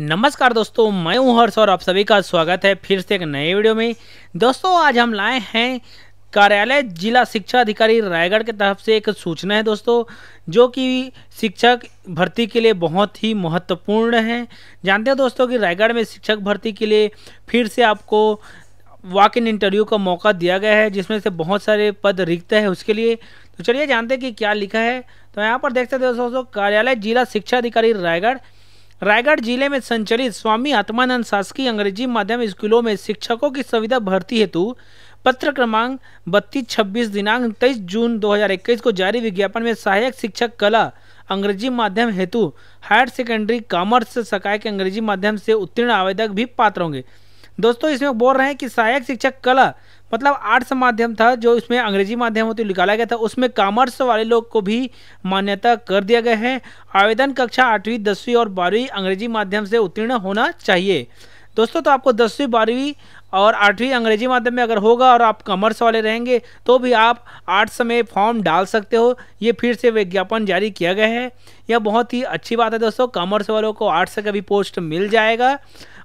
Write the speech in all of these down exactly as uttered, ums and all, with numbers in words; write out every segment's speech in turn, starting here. नमस्कार दोस्तों, मैं हूं हर्ष और आप सभी का स्वागत है फिर से एक नए वीडियो में। दोस्तों आज हम लाए हैं कार्यालय जिला शिक्षा अधिकारी रायगढ़ के तरफ से एक सूचना है दोस्तों, जो कि शिक्षक भर्ती के लिए बहुत ही महत्वपूर्ण है। जानते हो दोस्तों कि रायगढ़ में शिक्षक भर्ती के लिए फिर से आपको वॉक इन इंटरव्यू का मौका दिया गया है, जिसमें से बहुत सारे पद रिक्त है उसके लिए। तो चलिए जानते हैं कि क्या लिखा है। तो यहाँ पर देख सकते हो दोस्तों, कार्यालय जिला शिक्षा अधिकारी रायगढ़ रायगढ़ जिले में संचालित स्वामी आत्मानंद शासकीय अंग्रेजी माध्यम स्कूलों में शिक्षकों की सुविधा भर्ती हेतु पत्र क्रमांक बत्तीस छब्बीस दिनांक तेईस जून दो हज़ार इक्कीस को जारी विज्ञापन में सहायक शिक्षक कला अंग्रेजी माध्यम हेतु हायर सेकेंडरी कॉमर्स शाखा के अंग्रेजी माध्यम से उत्तीर्ण आवेदक भी पात्र होंगे। दोस्तों इसमें बोल रहे हैं कि सहायक शिक्षक कला मतलब आर्ट्स माध्यम था, जो इसमें अंग्रेजी माध्यम होते निकाला गया था, उसमें कॉमर्स वाले लोग को भी मान्यता कर दिया गया है। आवेदन कक्षा आठवीं दसवीं और बारहवीं अंग्रेजी माध्यम से उत्तीर्ण होना चाहिए। दोस्तों तो आपको दसवीं बारहवीं और आठवीं अंग्रेजी माध्यम में अगर होगा और आप कॉमर्स वाले रहेंगे तो भी आप आर्ट्स में फॉर्म डाल सकते हो। ये फिर से विज्ञापन जारी किया गया है, यह बहुत ही अच्छी बात है दोस्तों। कॉमर्स वालों को आर्ट्स का भी पोस्ट मिल जाएगा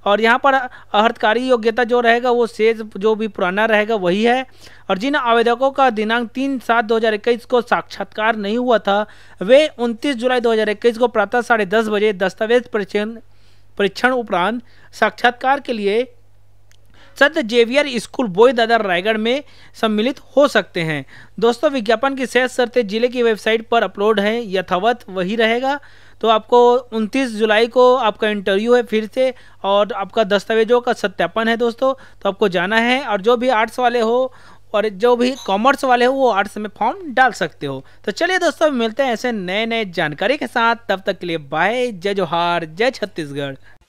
और यहाँ पर अर्हतकारी योग्यता जो रहेगा वो सेज जो भी पुराना रहेगा वही है। और जिन आवेदकों का दिनांक तीन सात दो हज़ार इक्कीस को साक्षात्कार नहीं हुआ था, वे उनतीस जुलाई दो हज़ार इक्कीस को प्रातः साढ़े दस बजे दस्तावेज परीक्षण परीक्षण उपरांत साक्षात्कार के लिए Saint Xavier school Boidadar Raigarh में सम्मिलित हो सकते हैं। दोस्तों विज्ञापन की शेष शर्तें जिले की वेबसाइट पर अपलोड है, यथावत वही रहेगा। तो आपको उनतीस जुलाई को आपका इंटरव्यू है फिर से और आपका दस्तावेजों का सत्यापन है दोस्तों, तो आपको जाना है। और जो भी आर्ट्स वाले हो और जो भी कॉमर्स वाले हो वो आर्ट्स में फॉर्म डाल सकते हो। तो चलिए दोस्तों मिलते हैं ऐसे नए नए जानकारी के साथ, तब तक के लिए बाय। जय जोहार, जय छत्तीसगढ़।